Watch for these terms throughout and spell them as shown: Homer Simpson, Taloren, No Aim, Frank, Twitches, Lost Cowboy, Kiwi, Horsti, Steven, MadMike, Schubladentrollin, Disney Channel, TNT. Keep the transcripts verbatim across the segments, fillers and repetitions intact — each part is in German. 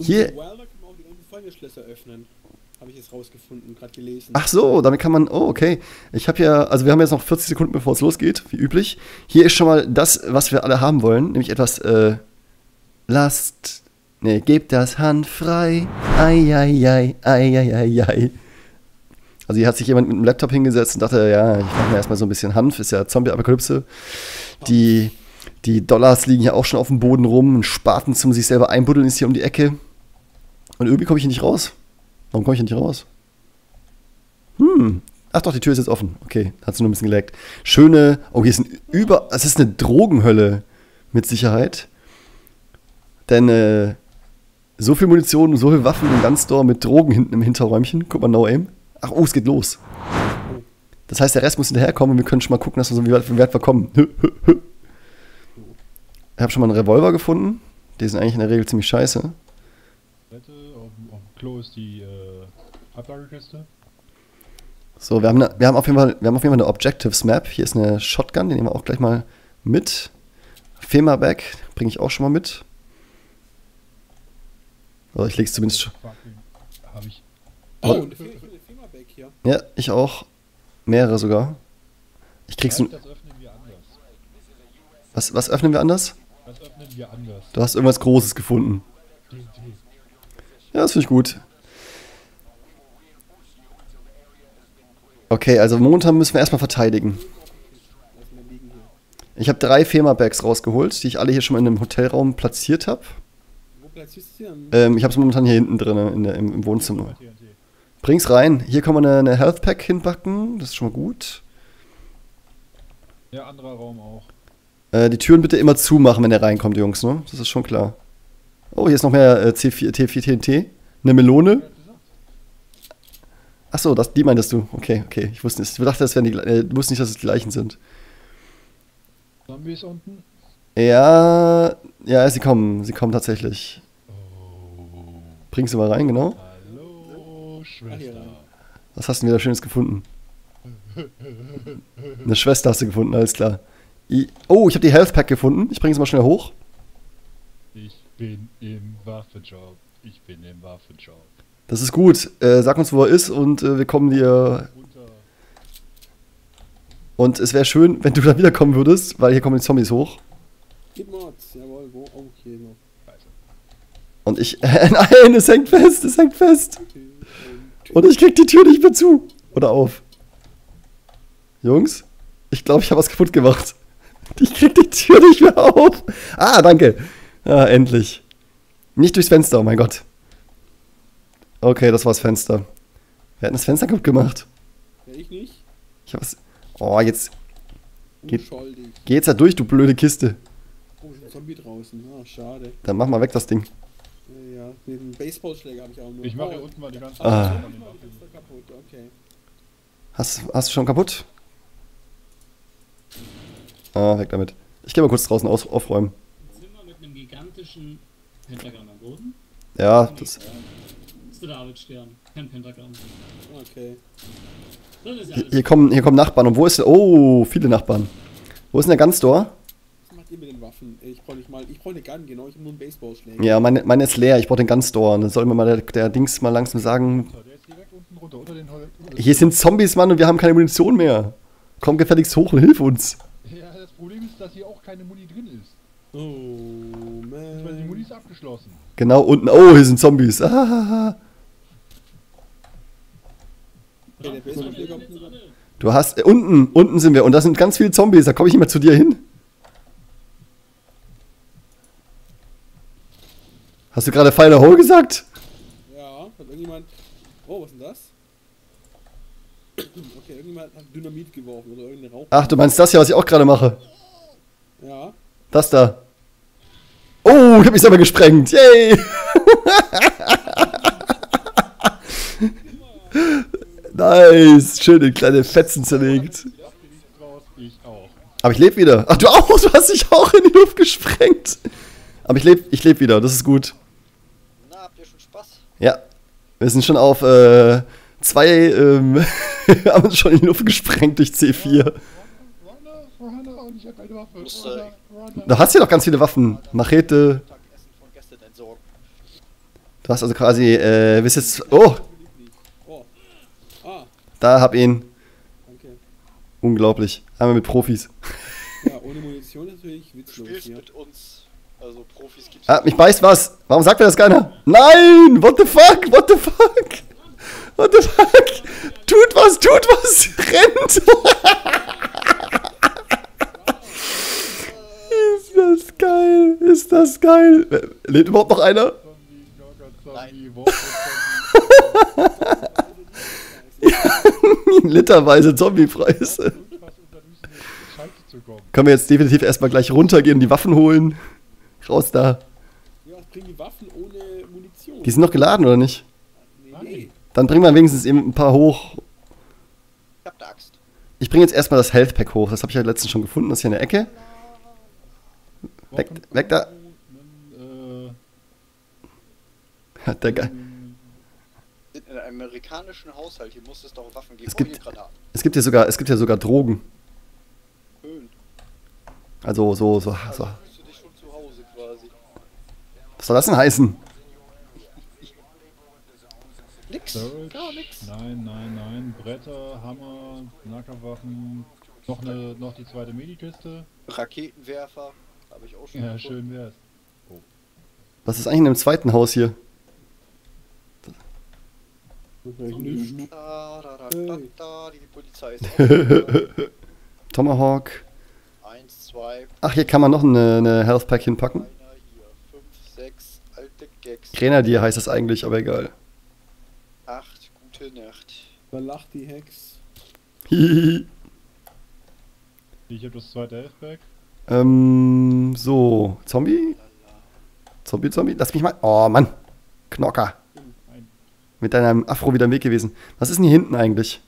hier... Wilder kann man auch die ganzen Feuerschlösser öffnen. Habe ich jetzt rausgefunden, gerade gelesen. Ach so, damit kann man... Oh, okay. Ich habe ja... Also wir haben jetzt noch vierzig Sekunden, bevor es losgeht, wie üblich. Hier ist schon mal das, was wir alle haben wollen. Nämlich etwas, äh... Lasst... Ne, gebt das Hand frei. Ei, ei, ei, ei, ei, ei, ei. Also hier hat sich jemand mit dem Laptop hingesetzt und dachte, ja, ich mache mir erstmal so ein bisschen Hanf. Ist ja Zombie-Apokalypse. Die, die Dollars liegen ja auch schon auf dem Boden rum. Ein Spaten zum sich selber einbuddeln ist hier um die Ecke. Und irgendwie komme ich hier nicht raus. Warum komme ich denn nicht raus? Hm. Ach doch, die Tür ist jetzt offen. Okay, hat sie nur ein bisschen geleckt. Schöne... Oh, hier ist ein über... Es ist eine Drogenhölle. Mit Sicherheit. Denn, äh... so viel Munition und so viel Waffen im Gunstor mit Drogen hinten im Hinterräumchen. Guck mal, No Aim. Ach, oh, es geht los. Das heißt, der Rest muss hinterherkommen und wir können schon mal gucken, dass wir so wie weit, wie weit wir kommen. Ich habe schon mal einen Revolver gefunden. Die sind eigentlich in der Regel ziemlich scheiße. Klo ist die äh, Ablagekiste. So, wir haben, eine, wir, haben auf jeden Fall, wir haben auf jeden Fall eine Objectives Map. Hier ist eine Shotgun, die nehmen wir auch gleich mal mit. Fema-Bag bringe ich auch schon mal mit. Oder ich lege es zumindest schon. Hab ich. Oh, eine Fema-Bag hier. Ja, ich auch. Mehrere sogar. Ich krieg's nun. Was, was öffnen wir anders? Was öffnen wir anders? Du hast irgendwas Großes gefunden. Ja, das finde ich gut. Okay, also momentan müssen wir erstmal verteidigen. Ich habe drei Fema-Bags rausgeholt, die ich alle hier schon mal in einem Hotelraum platziert habe. Wo platzierst du denn? Ähm, ich habe es momentan hier hinten drin, in der, im, im Wohnzimmer. Bring's rein. Hier kann man eine, eine Health Pack hinbacken, das ist schon mal gut. Ja, anderer Raum auch. Äh, die Türen bitte immer zumachen, wenn der reinkommt, Jungs, ne? Das ist schon klar. Oh, hier ist noch mehr äh, C vier, T vier T N T. Eine Melone. Achso, das, die meintest du. Okay, okay. Ich wusste nicht, ich dachte, das wären die, äh, wusste nicht, dass es die gleichen sind. Zombies unten? Ja, ja, sie kommen. Sie kommen tatsächlich. Oh. Bring sie mal rein, genau. Hallo, Schwester. Was hast du denn wieder Schönes gefunden? Eine Schwester hast du gefunden, alles klar. I oh, ich habe die Health Pack gefunden. Ich bringe sie mal schnell hoch. Ich bin im Waffenjob. Ich bin im Waffenjob. Das ist gut. Äh, sag uns, wo er ist und äh, wir kommen dir... Runter. Und es wäre schön, wenn du da wiederkommen würdest, weil hier kommen die Zombies hoch. Gib Mods. Jawohl, wo auch hier noch. Und ich... Äh, nein, es hängt fest, es hängt fest. Und ich krieg die Tür nicht mehr zu. Oder auf. Jungs, ich glaube, ich habe was kaputt gemacht. Ich krieg die Tür nicht mehr auf. Ah, danke. Ah, endlich. Nicht durchs Fenster, oh mein Gott. Okay, das war's Fenster. Wir hatten das Fenster kaputt gemacht. Ja, ich nicht. Ich hab's... Oh, jetzt... Geht, geh jetzt da durch, du blöde Kiste. Oh, ist ein Zombie draußen. Ah, schade. Dann mach mal weg das Ding. Ja, ja. Den Baseballschläger hab ich auch nur. Ich mach oh, hier unten mal die ganze... Ah. Zeit. Okay. Hast, hast du schon kaputt? Ah, weg damit. Ich geh mal kurz draußen aus, aufräumen. Gigantischen Pentagramm am Boden. Ja, das... Ist der Davidstern, kein Pentagramm. Okay. Hier, hier, kommen, hier kommen Nachbarn. Und wo ist der... Oh, viele Nachbarn. Wo ist denn der Gunstor? Was macht ihr mit den Waffen? Ich brauche nicht mal... Ich brauche eine Gun, genau. Ich habe nur einen Baseballschläger. Ja, meine, meine ist leer. Ich brauche den Gunstor. Dann soll mir mal der, der Dings mal langsam sagen... Der ist direkt unten runter, unter den Hol... Hier sind Zombies, Mann, und wir haben keine Munition mehr. Komm gefälligst hoch und hilf uns. Ja, das Problem ist, dass hier auch keine Muni drin ist. Oh, man. Die Muni ist abgeschlossen. Genau, unten. Oh, hier sind Zombies. Ah. Du hast... Äh, unten, unten sind wir. Und da sind ganz viele Zombies. Da komme ich nicht mehr zu dir hin. Hast du gerade Final Hole gesagt? Ja, hat irgendjemand... Oh, was ist denn das? Okay, irgendjemand hat Dynamit geworfen oder irgendeine Rauch... Ach, du meinst das hier, was ich auch gerade mache? Ja. Das da. Oh, ich hab mich selber gesprengt. Yay! Nice. Schön in kleine Fetzen zerlegt. Aber ich lebe wieder. Ach, du auch? Du hast dich auch in die Luft gesprengt. Aber ich lebe ich leb wieder. Das ist gut. Na, habt ihr schon Spaß? Ja. Wir sind schon auf äh, zwei... Ähm, wir haben uns schon in die Luft gesprengt durch C vier. Du hast hier doch ganz viele Waffen. Machete. Du hast also quasi, äh, bist jetzt... Oh! Da hab ihn. Danke. Unglaublich. Einmal mit Profis. Ja, ohne Munition natürlich witzlos. Du spielst mit uns. Also Profis gibt's. Ah, mich beißt was. Warum sagt mir das keiner? Nein! What the fuck? What the fuck? What the fuck? Tut was, tut was! Rennt! Ist das geil! Ist das geil! Lebt überhaupt noch einer? Nein. Literweise Zombie-Preise. Können wir jetzt definitiv erstmal gleich runtergehen und die Waffen holen? Raus da. Ja, bring die Waffen ohne Munition. Die sind noch geladen, oder nicht? Nee. Dann bringen wir wenigstens eben ein paar hoch. Ich hab ne Axt. Ich bringe jetzt erstmal das Health Pack hoch. Das habe ich ja letztens schon gefunden. Das ist hier in der Ecke. Weg, weg da. Hat der geil. In einem amerikanischen Haushalt hier muss es doch Waffen geben. Es gibt, oh, es gibt hier sogar, es gibt hier sogar Drogen. Schön. Also so so so. Also fühlst du dich schon zu Hause quasi. Was soll das denn heißen? Nix, gar nix. Nein, nein, nein. Bretter, Hammer, Nackerwaffen, noch, ne, noch die zweite Medikiste. Raketenwerfer, habe ich auch schon. Ja, gefunden. Schön wär's. Oh. Was ist eigentlich in dem zweiten Haus hier? Die Polizei ist auch Tomahawk. eins, zwei. Ach, hier kann man noch eine, eine Health Pack hinpacken. fünf, sechs alte Gags. Grenadier heißt das eigentlich, aber egal. acht, gute Nacht. Da lacht die Hex. Ich hab das zweite Healthpack. Ähm, so. Zombie? Zombie, Zombie? Lass mich mal. Oh Mann. Knocker. Mit deinem Afro wieder im Weg gewesen. Was ist denn hier hinten eigentlich?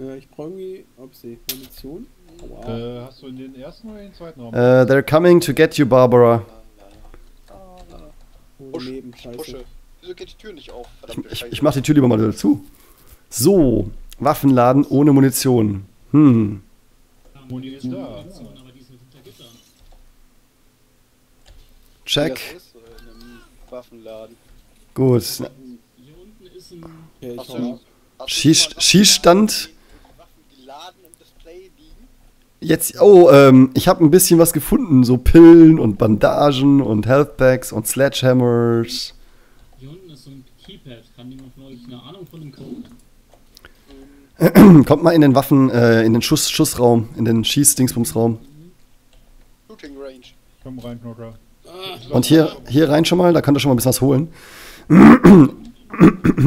Äh, ich brauche irgendwie. Upsi. Munition? Wow. Äh, hast du in den ersten oder in den zweiten Raum? Äh, uh, they're coming to get you, Barbara. Oh, Leben, Scheiße. Wieso geht die Tür nicht auf? Verdammt, ich, ich, ich mach die Tür lieber mal dazu. So, Waffenladen ohne Munition. Hm. Muni ist da. Check. Ja, das ist in einem Waffenladen. Gut. Ja, so. Schießstand. Jetzt, oh, ähm, ich habe ein bisschen was gefunden. So Pillen und Bandagen und Healthpacks und Sledgehammers. Hier unten ist so ein Keypad. Haben die noch neulich eine Ahnung von dem Code? Kommt mal in den Waffen, äh, in den Schuss Schussraum, in den Schießdingsbumsraum. Shooting Range. Komm rein, Knocker. Und hier, hier rein schon mal, da könnt ihr schon mal ein bisschen was holen.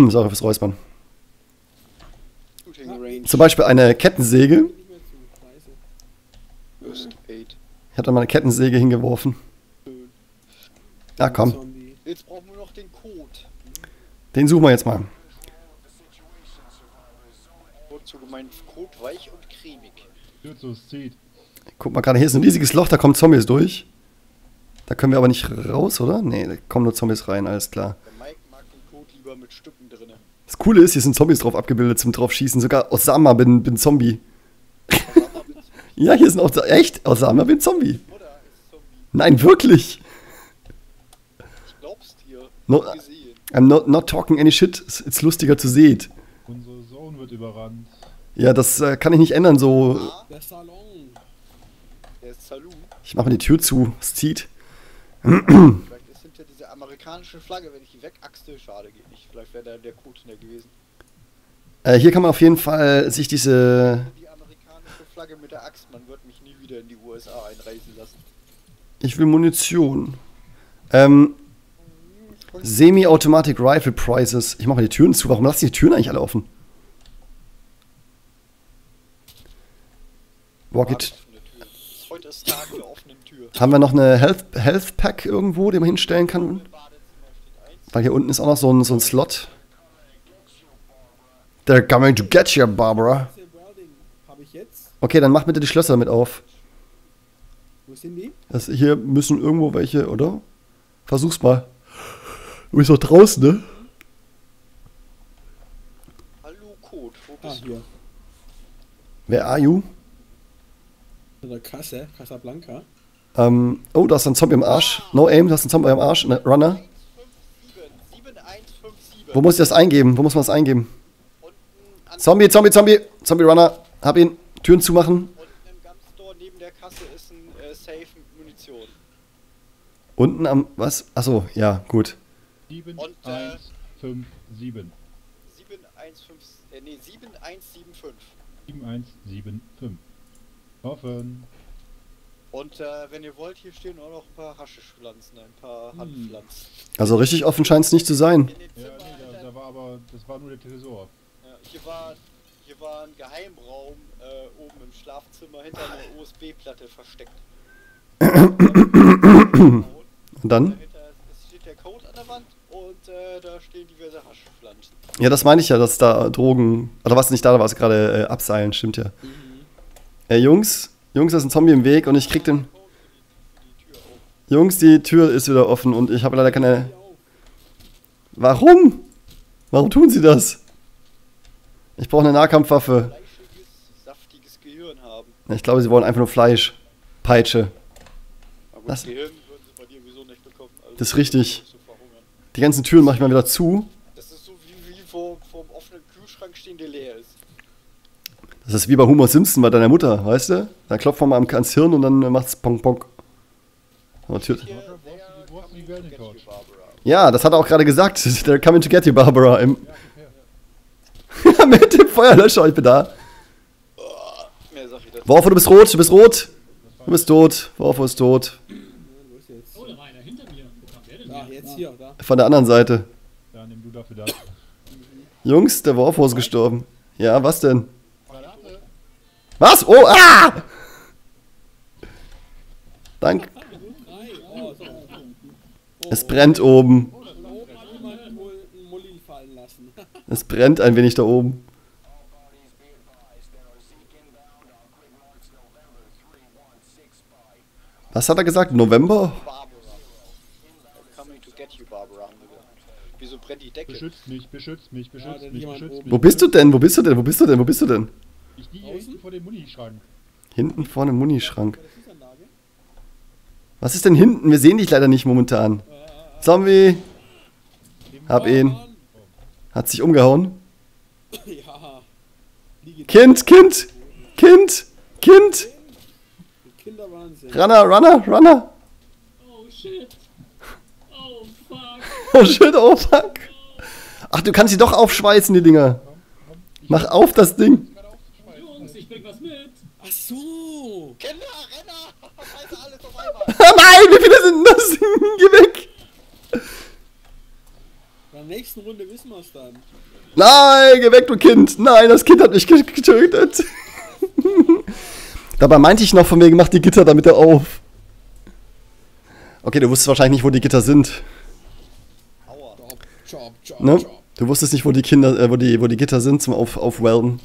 Sorry fürs Räuspern. Zum Beispiel eine Kettensäge. Ich hab da mal eine Kettensäge hingeworfen. Na komm. Jetzt brauchen wir noch den Code. Den suchen wir jetzt mal. Guck mal gerade, hier ist ein riesiges Loch, da kommen Zombies durch. Da können wir aber nicht raus, oder? Ne, da kommen nur Zombies rein, alles klar. Mit Stücken drin. Das Coole ist, hier sind Zombies drauf abgebildet zum draufschießen. Sogar Osama bin, bin Zombie. Osama bin Zombie. Ja, hier sind auch. Echt? Osama bin Zombie. Oder ist Zombie. Nein, wirklich. Ich glaub's dir. No, I'm not, not talking any shit. It's lustiger zu sehen. Unsere Zone wird überrannt. Ja, das äh, kann ich nicht ändern. So. Ah, der Salon. Der Salon. Ich mach mal die Tür zu. Es zieht. Amerikanische Flagge, wenn ich die wegachse, schade geht nicht. Vielleicht wäre da der Code in der gewesen. Äh, hier kann man auf jeden Fall sich diese... Die amerikanische Flagge mit der Axt, man wird mich nie wieder in die U S A einreisen lassen. Ich will Munition. Ähm, Semi-Automatic Rifle Prices. Ich mache mal die Türen zu. Warum lassen die Türen eigentlich alle offen? Walk it. Heute ist Tag der offenen Tür. Haben wir noch eine Health, Health Pack irgendwo, die man hinstellen kann? Weil hier unten ist auch noch so ein, so ein Slot. They're coming to get you, Barbara. Okay, dann mach bitte die Schlösser damit auf. Wo sind die? Das, hier müssen irgendwo welche, oder? Versuch's mal. Du bist doch draußen, ne? Hallo, Code, wo bist du? Wer are you? Oder Kasse, Casablanca. Ähm, oh, da ist ein Zombie im Arsch. No Aim, da ist ein Zombie im Arsch. Ne, Runner. Wo muss ich das eingeben? Wo muss man das eingeben? Zombie, Zombie, Zombie! Zombie Runner, hab ihn. Türen zumachen. Unten im Gun-Store neben der Kasse ist ein äh, Safe mit Munition. Unten am... was? Achso, ja, gut. sieben eins fünf sieben. sieben eins fünf... nee, sieben eins sieben fünf. sieben eins sieben fünf. Hoffen. Und äh, wenn ihr wollt, hier stehen auch noch ein paar Haschischpflanzen, ein paar hm. Handpflanzen. Also richtig offen scheint es nicht zu sein. Ja, nee, da, da war aber... das war nur der Tresor. Ja, hier war... hier war ein Geheimraum äh, oben im Schlafzimmer hinter einer O S B-Platte versteckt. Und dann? Es steht der Code an der Wand und äh, da stehen diverse Haschpflanzen. Ja, das meine ich ja, dass da Drogen... oder was nicht da, da war es gerade äh, abseilen, stimmt ja. Mhm. Ey, Jungs, Jungs, da ist ein Zombie im Weg und ich krieg den... Jungs, die Tür ist wieder offen und ich habe leider keine... Warum? Warum tun sie das? Ich brauche eine Nahkampfwaffe. Fleischiges, saftiges Gehirn haben. Ich glaube, sie wollen einfach nur Fleisch. Peitsche. Aber das Gehirn würden sie bei dir sowieso nicht bekommen. Also das ist richtig. Die ganzen Türen mache ich mal wieder zu. Das ist so wie, wie vor, vor dem offenen Kühlschrank stehen, der leer ist. Das ist wie bei Homer Simpson bei deiner Mutter, weißt du? Da klopft man mal ans Hirn und dann macht's Pong Pong. Ja, das hat er auch gerade gesagt. They're coming to get you, Barbara. Im ja. Mit dem Feuerlöscher, ich bin da. Oh, mehr sag ich das. Warfo, du bist rot, du bist rot. Du bist tot, Warfo ist tot. Oh, da war einer hinter mir. Da, jetzt hier, da. Von der anderen Seite. Da, nimm du dafür da. Jungs, der Warfo ist gestorben. Ja, was denn? Was? Oh, ah! Danke. Es brennt oben. Es brennt ein wenig da oben. Was hat er gesagt? November? Wieso brennt die Decke? Beschützt mich, beschützt mich, beschützt mich, beschützt mich. Wo bist du denn? Wo bist du denn? Wo bist du denn? Wo bist du denn? Ich liege hinten vor dem Munischrank. Hinten vor dem Munischrank. Was ist denn hinten? Wir sehen dich leider nicht momentan. Zombie! Hab ihn. Hat sich umgehauen? Ja. Kind, Kind! Kind! Kind! Runner, Runner, Runner! Oh shit! Oh fuck! Oh shit, oh fuck! Ach, du kannst sie doch aufschweißen, die Dinger! Mach auf das Ding! Jungs, ich bring was mit! Ach so! Kinder, Renner! Scheiße, alles auf einmal! Nein, wie viele sind das? Geh weg! In der nächsten Runde wissen wir es dann. Nein, geh weg, du Kind. Nein, das Kind hat mich getötet. Dabei meinte ich noch von wegen, mach die Gitter damit er auf. Okay, du wusstest wahrscheinlich nicht, wo die Gitter sind. Aua. Ne? Du wusstest nicht, wo die Kinder, äh, wo die, wo die Gitter sind zum auf Aufwelden.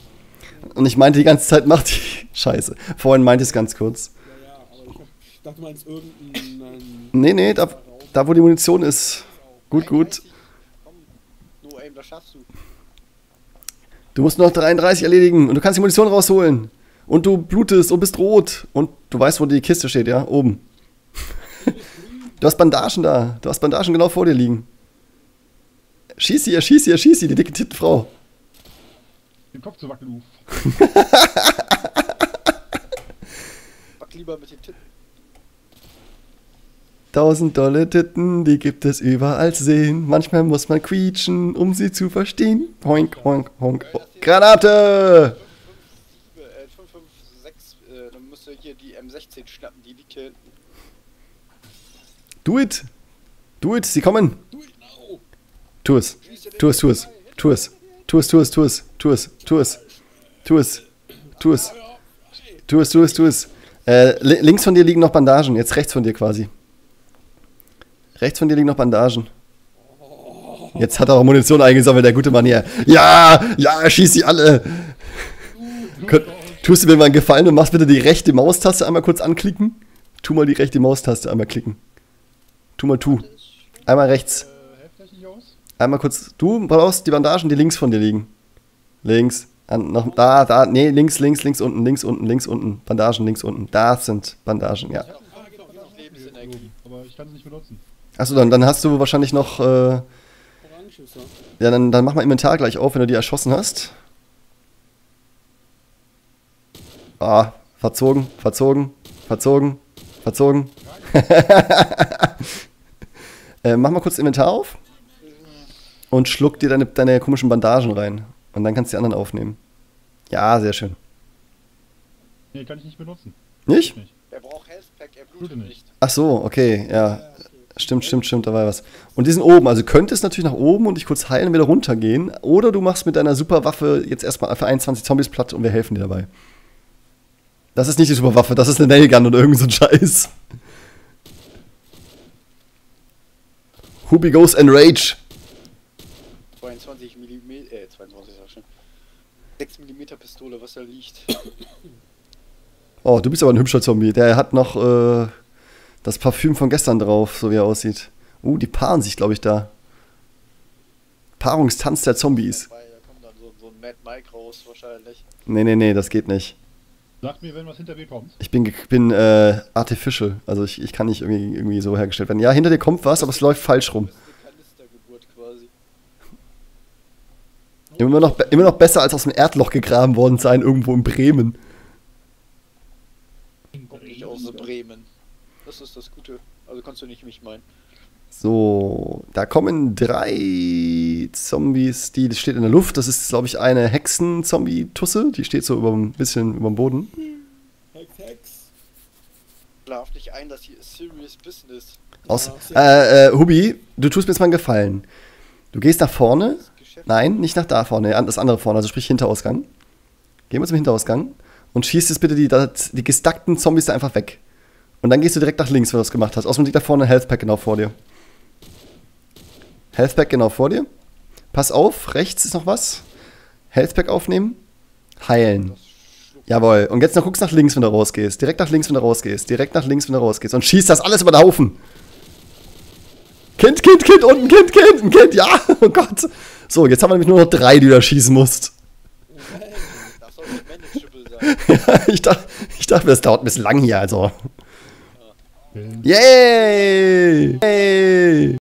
Und ich meinte die ganze Zeit, mach die Scheiße. Vorhin meinte ich es ganz kurz. Ja, ja, aber ich, hab, ich dachte, man ist irgendein... Nee, nee, da, da wo die Munition ist. Gut, gut. Das schaffst du. Du musst noch dreiunddreißig erledigen und du kannst die Munition rausholen. Und du blutest und bist rot. Und du weißt, wo die Kiste steht, ja? Oben. Du hast Bandagen da. Du hast Bandagen genau vor dir liegen. Schieß sie, erschieß sie, erschieß sie, die dicke Tittenfrau. Den Kopf zu wackeln, Uf. Wack lieber mit den Titten. Tausend Dollar Titten, die gibt es überall zu sehen. Manchmal muss man quietschen, um sie zu verstehen. Honk, honk, honk. Oh. Granate! fünf fünf sechs, äh, dann müsst ihr hier die M sechzehn schnappen, die liegt hier hinten. Do it! Do it, sie kommen! Tu es, tu es, tu es, tu es, tu es, tu es, tu es, tu es, tu es, tu es, tu es, tu es, tu es, tu es. Äh, links von dir liegen noch Bandagen, jetzt rechts von dir quasi. Rechts von dir liegen noch Bandagen. Jetzt hat er auch Munition eingesammelt, der gute Mann hier. Ja, ja, schieß sie alle. Tust du mir mal einen Gefallen und machst bitte die rechte Maustaste einmal kurz anklicken? Tu mal die rechte Maustaste einmal klicken. Tu mal tu. Einmal rechts. Einmal kurz. Du brauchst die Bandagen, die links von dir liegen. Links. An, nach, da, da. Nee, links, links, links, unten, links, unten, links, unten. Bandagen, links, unten. Da sind Bandagen, ja. Aber ich kann sie nicht benutzen. Achso, dann, dann hast du wahrscheinlich noch äh, Ja, dann, dann mach mal Inventar gleich auf, wenn du die erschossen hast. Ah, verzogen, verzogen, verzogen, verzogen. äh, mach mal kurz Inventar auf. Und schluck dir deine, deine komischen Bandagen rein. Und dann kannst du die anderen aufnehmen. Ja, sehr schön. Nee, kann ich nicht benutzen. Nicht? nicht. Er braucht Healthpack, er blutet nicht. Ach so, okay, ja. ja okay. Stimmt, stimmt, stimmt, da war was. Und die sind oben, also könntest natürlich nach oben und dich kurz heilen und wieder runtergehen. Oder du machst mit deiner Superwaffe jetzt erstmal für einundzwanzig Zombies platt und wir helfen dir dabei. Das ist nicht die Superwaffe, das ist eine Nailgun oder irgend so ein Scheiß. Hubi goes enrage. zweiundzwanzig Millimeter, äh, zweiundzwanzig ist auch schön. sechs Millimeter Pistole, was da liegt. Oh, du bist aber ein hübscher Zombie. Der hat noch äh, das Parfüm von gestern drauf, so wie er aussieht. Uh, die paaren sich, glaube ich, da. Paarungstanz der Zombies. Da kommt dann so, so ein Mad Mike raus, wahrscheinlich. Nee, nee, nee, das geht nicht. Sagt mir, wenn was hinter mir kommt. Ich bin, bin äh, artificial, also ich, ich kann nicht irgendwie, irgendwie so hergestellt werden. Ja, hinter dir kommt was, aber es läuft falsch rum. Immer noch, immer noch besser als aus dem Erdloch gegraben worden sein, irgendwo in Bremen. Nicht aus Bremen. Das ist das Gute. Also kannst du nicht mich meinen. So, da kommen drei Zombies, die steht in der Luft. Das ist, glaube ich, eine Hexen-Zombie-Tusse. Die steht so über ein bisschen über dem Boden. Hex, Hex. Schlaf nicht ein, das hier ist serious business. Aus, äh, äh, Hubi, du tust mir jetzt mal einen Gefallen. Du gehst nach vorne. Nein, nicht nach da vorne, das andere vorne, also sprich Hinterausgang. Gehen wir zum Hinterausgang und schießt jetzt bitte die, die gestackten Zombies da einfach weg. Und dann gehst du direkt nach links, wenn du das gemacht hast. Außerdem liegt da vorne ein Healthpack genau vor dir. Healthpack genau vor dir. Pass auf, rechts ist noch was. Healthpack aufnehmen. Heilen. Jawohl. Und jetzt noch guckst nach links, wenn du rausgehst. Direkt nach links, wenn du rausgehst. Direkt nach links, wenn du rausgehst. Und schießt das alles über den Haufen. Kind, Kind, Kind und ein Kind, Kind, ein Kind, ja, oh Gott. So, jetzt haben wir nämlich nur noch drei, die du da schießen musst. Das soll manageable sein. Ja, ich dachte, ich dachte, das dauert ein bisschen lang hier, also. Ja. Yay! Yay!